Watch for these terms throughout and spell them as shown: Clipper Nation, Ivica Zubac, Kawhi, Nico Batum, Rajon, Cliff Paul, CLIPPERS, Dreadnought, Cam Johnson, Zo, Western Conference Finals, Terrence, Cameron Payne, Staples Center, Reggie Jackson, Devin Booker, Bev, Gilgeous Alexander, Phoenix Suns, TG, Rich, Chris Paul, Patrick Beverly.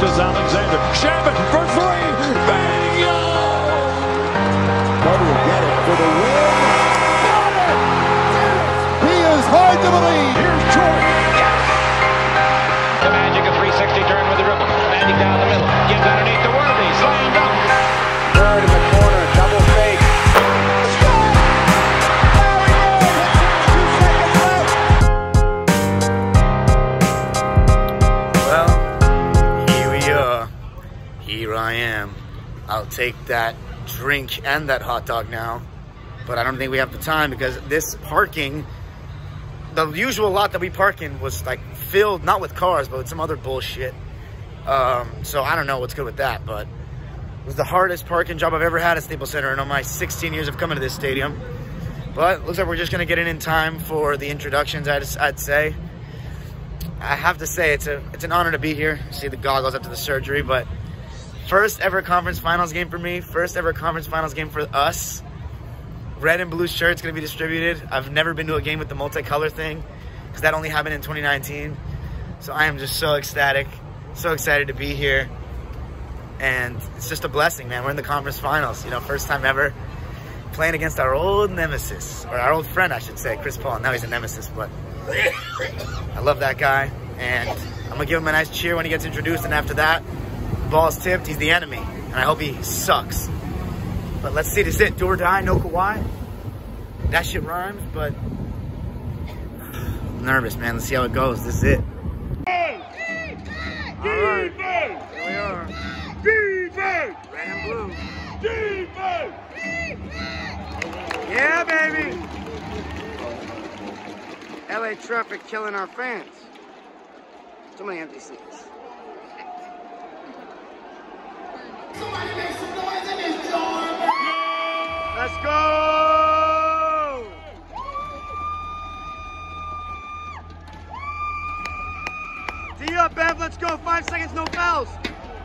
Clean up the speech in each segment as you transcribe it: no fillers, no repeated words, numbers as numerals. Gilgeous Alexander. Shabbat for three. Bingo! Buddy will get it for the win. Got it! He is hard to believe. Here's Jordan. Yes! The Magic, a 360 turn with the dribble. Magic down the middle. Gets underneath the Worthy. Slam dunk. Bird in the corner. Double fake. I am. I'll take that drink and that hot dog now, but I don't think we have the time because this parking, the usual lot that we park in was like filled, not with cars, but with some other bullshit. So I don't know what's good with that, but it was the hardest parking job I've ever had at Staples Center in all my 16 years of coming to this stadium. But looks like we're just going to get in time for the introductions, I'd say. I have to say it's an honor to be here, see the goggles after the surgery, but first ever conference finals game for me. First ever conference finals game for us. Red and blue shirts gonna be distributed. I've never been to a game with the multicolor thing because that only happened in 2019. So I am just so ecstatic, so excited to be here. And it's just a blessing, man. We're in the conference finals, you know, first time ever playing against our old nemesis, or our old friend, I should say, Chris Paul. Now he's a nemesis, but I love that guy. And I'm gonna give him a nice cheer when he gets introduced, and after that, ball's tipped, he's the enemy, and I hope he sucks. But let's see, this is it. Do or die, no Kawhi. That shit rhymes, but I'm nervous, man. Let's see how it goes. This is it. Defense! Right. Here we are. Defense! Red and blue. Defense! Yeah, baby! LA traffic killing our fans. Too many empty seats. Somebody make some noise in this door! Let's go! D up, Bev, let's go. 5 seconds, no fouls.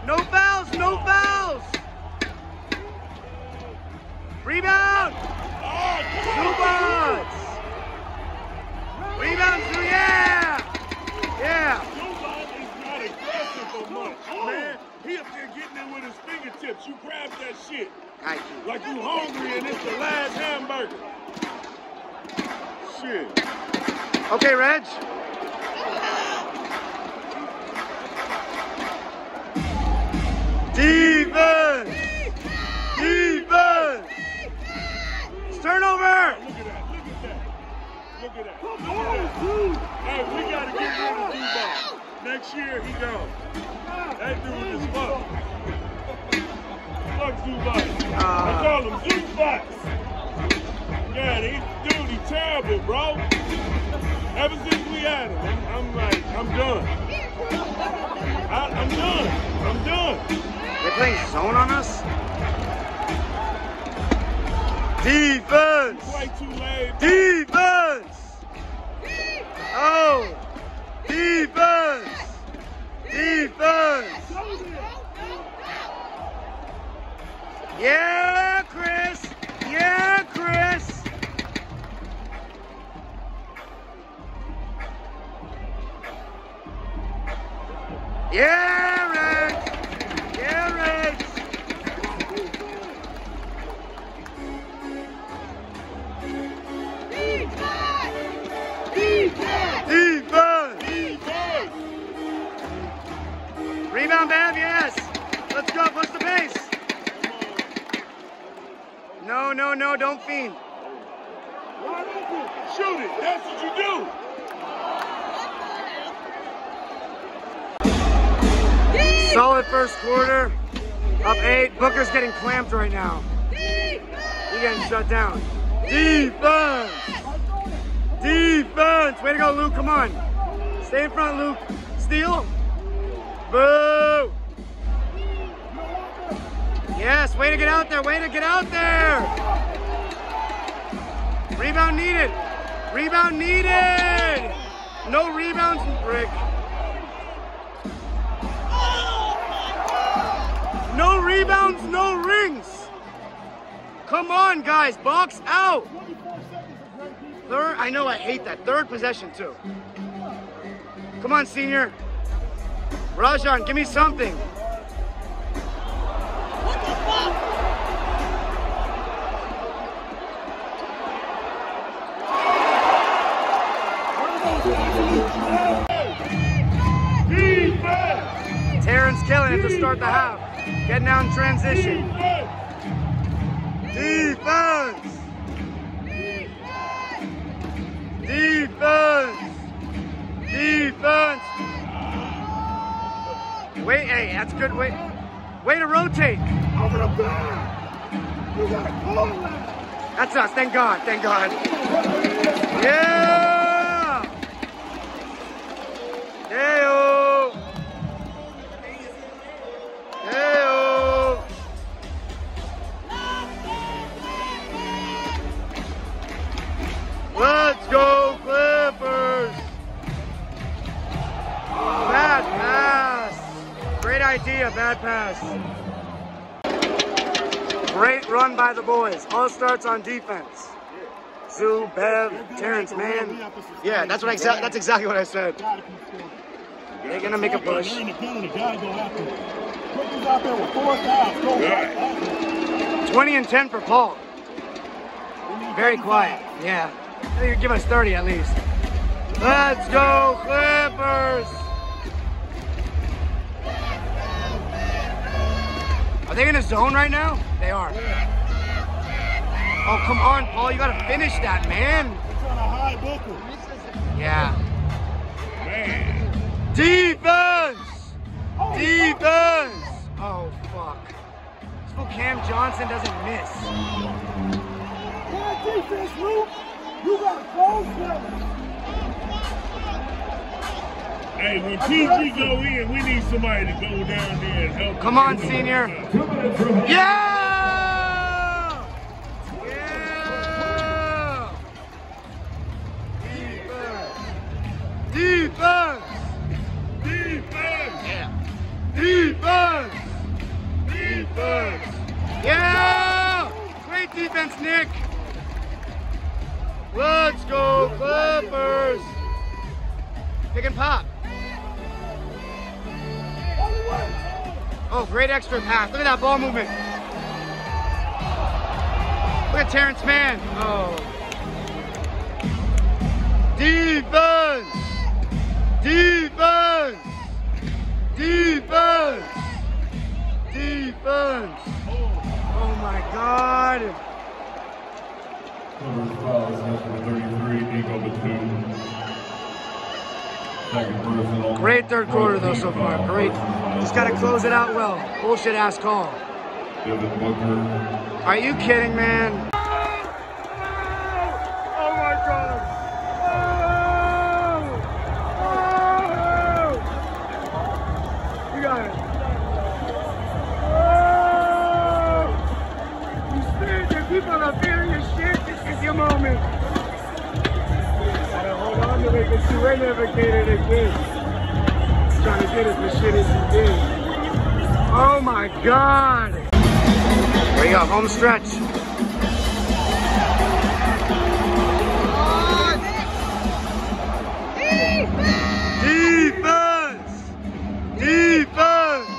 No fouls, no fouls! Rebound! Zubac! Rebound, yeah! Yeah! Zubac is not aggressive for much, man. He up there getting it with his fingertips. You grab that shit like you hungry and it's the last hamburger. Shit. Okay, Reg. Defense! Defense! Turnover! Look at that. Look at that. Look at that. Come on, dude. Hey, we got to get rid of Zubac. Next year, he goes. That dude is fucked. Fuck Zubac. I call him Zubac. Yeah, dude, he's terrible, bro. Ever since we had him, I'm like, I'm done. I'm done. I'm done. They're playing zone on us? Defense! Play too late. Defense! Oh! Defense! Defense! Yeah, Chris! Yeah, Chris! Yeah, Rex! Yeah, Rex! Defense! Defense! Defense! Rebound, Bev, yes. Let's go, push the pace. No, no, no, don't fiend. Shoot it, that's what you do. Solid first quarter, up 8. Booker's getting clamped right now. He's getting shut down. Defense! Defense! Way to go, Luke, come on. Stay in front, Luke. Steal. Boo! Yes, way to get out there, way to get out there! Rebound needed! Rebound needed! No rebounds, Rick. No rebounds, no rings! Come on, guys, box out! Third, I know I hate that. Third possession, too. Come on, senior. Rajon, give me something. What the fuck? Defense! Terrence killing it to start the half. Getting out in transition. Defense! Defense! Defense! Defense! Wait, hey, that's good. Wait, way to rotate. Over the back. You got a goal left. That's us. Thank God. Thank God. Yeah. Hey-o. Hey-o. Let's go, Clippers. Bad pass. Great idea. Bad pass. Great run by the boys. All starts on defense. Zo, Bev, Terrence, man. Yeah, that's exactly what I said. They're gonna make a push. Yeah. 20 and 10 for Paul. Very quiet. Yeah, I think you give us 30 at least. Let's go, Clippers! Are they in a zone right now? They are. Oh, come on, Paul. You got to finish that, man. It's on a high Booker. Yeah. Man. Defense! Oh, defense! Fuck. Oh, fuck. This fool Cam Johnson doesn't miss. Bad defense, Luke. You got to close them. Hey, when TG go in, we need somebody to go down there and help. Come on, senior. Yeah! Yeah! Defense! Defense! Defense! Yeah! Defense! Defense! Yeah! Great defense, Nick! Let's go, Clippers! Pick and pop. Oh, great extra pass. Look at that ball movement. Look at Terrence Mann. Oh. Defense! Defense! Defense! Defense! Oh my God. Number 12 is number 33, Nico Batum. Great third quarter though so far. Great. Just gotta close it out well. Bullshit ass call. Are you kidding, man? Oh my God! Oh! Oh! You got it. Oh! You spirit that people are feeling your shit. This is your moment. Because you ain't never get it again. Trying to get as much shit as you did. Oh my God! Here we go, home stretch. Defense! Defense!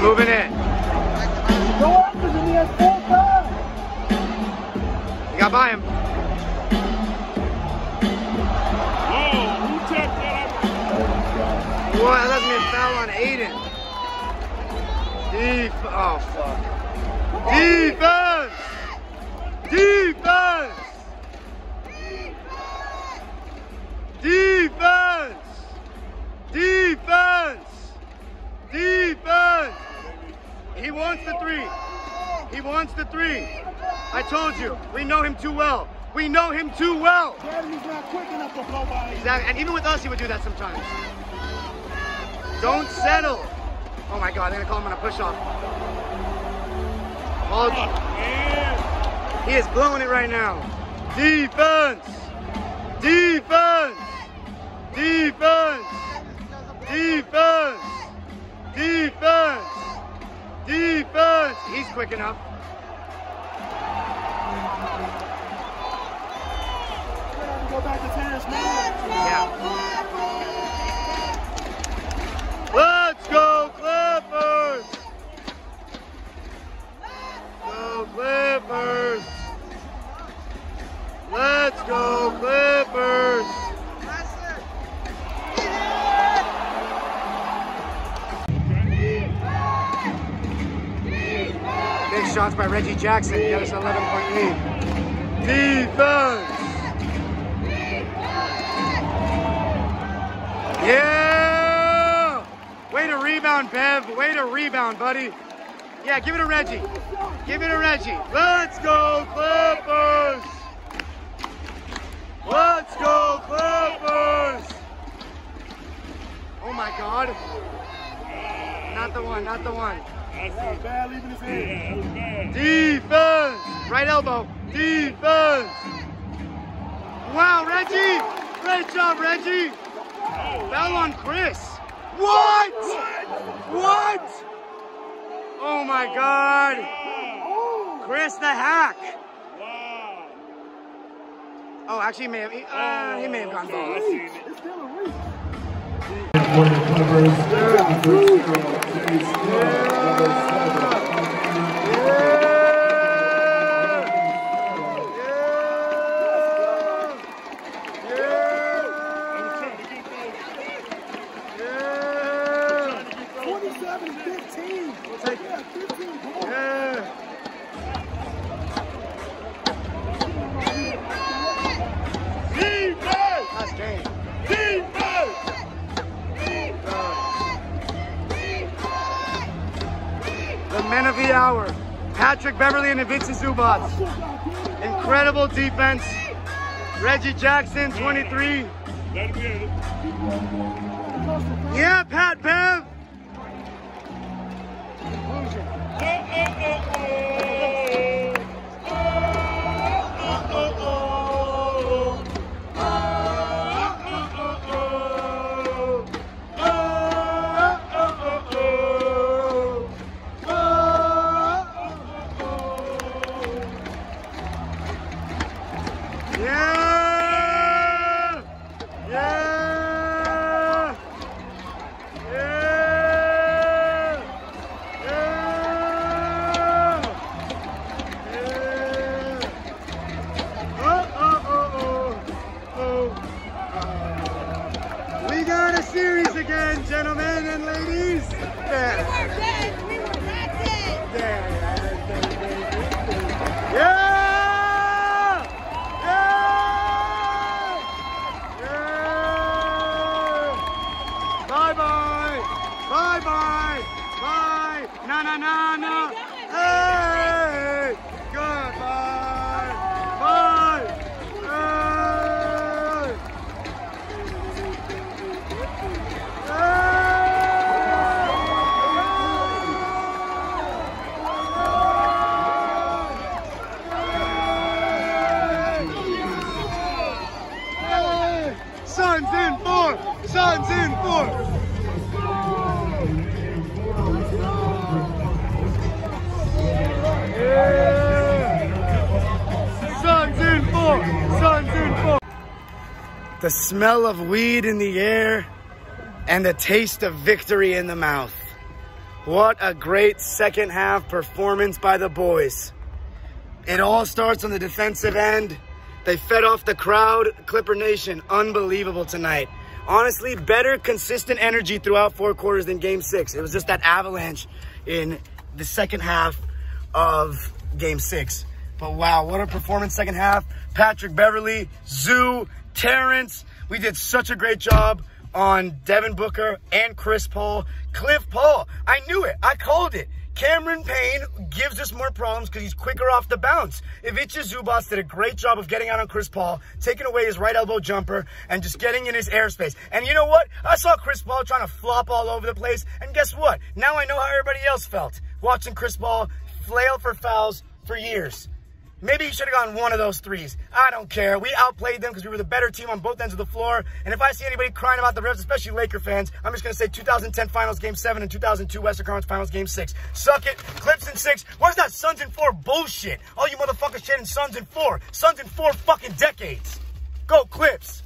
Moving in. You got by him. Boy, that doesn't mean foul on Aiden. Oh, fuck. Defense! Defense! Defense! Defense! Defense! He wants the three. He wants the three. I told you, we know him too well. We know him too well. He's not quick enough to blow by. Exactly. And even with us, he would do that sometimes. Don't settle. Oh my God, they're gonna call him on a push-off. He is blowing it right now. Defense! Defense! Defense! Defense! Defense! Defense! He's quick enough. Go back to Terrence, man. Yeah. Let's go, Clippers! Let's go, Clippers! Let's go, Clippers! Big shots by Reggie Jackson. He has an 11-point lead. Defense! Yeah! Way to rebound, Bev. Way to rebound, buddy. Yeah, give it to Reggie. Give it to Reggie. Let's go, Clippers! Let's go, Clippers! Oh my God. Not the one, not the one. That was bad, leaving his hand. Defense! Right elbow. Defense! Wow, Reggie! Great job, Reggie! Foul on Chris. What? What? Oh my God. Chris the hack. Oh, actually, he may have gone balls. Men of the hour, Patrick Beverly and Ivica Zubac. Incredible defense. Reggie Jackson, 23. Yeah, Pat Bev. The smell of weed in the air and the taste of victory in the mouth. What a great second half performance by the boys. It all starts on the defensive end. They fed off the crowd. Clipper Nation, unbelievable tonight. Honestly, better consistent energy throughout four quarters than Game 6. It was just that avalanche in the second half of Game 6. But wow, what a performance second half. Patrick Beverly, Zo, Terrence. We did such a great job on Devin Booker and Chris Paul. Cliff Paul, I knew it. I called it. Cameron Payne gives us more problems because he's quicker off the bounce. Ivica Zubac did a great job of getting out on Chris Paul, taking away his right elbow jumper, and just getting in his airspace. And you know what? I saw Chris Paul trying to flop all over the place, and guess what? Now I know how everybody else felt watching Chris Paul flail for fouls for years. Maybe he should have gotten one of those threes. I don't care. We outplayed them because we were the better team on both ends of the floor. And if I see anybody crying about the refs, especially Laker fans, I'm just going to say 2010 Finals Game 7 and 2002 Western Conference Finals Game 6. Suck it. Clips in 6. Where's that Suns in 4 bullshit? All you motherfuckers chanting Suns in 4. Suns in 4 fucking decades. Go Clips.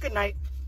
Good night.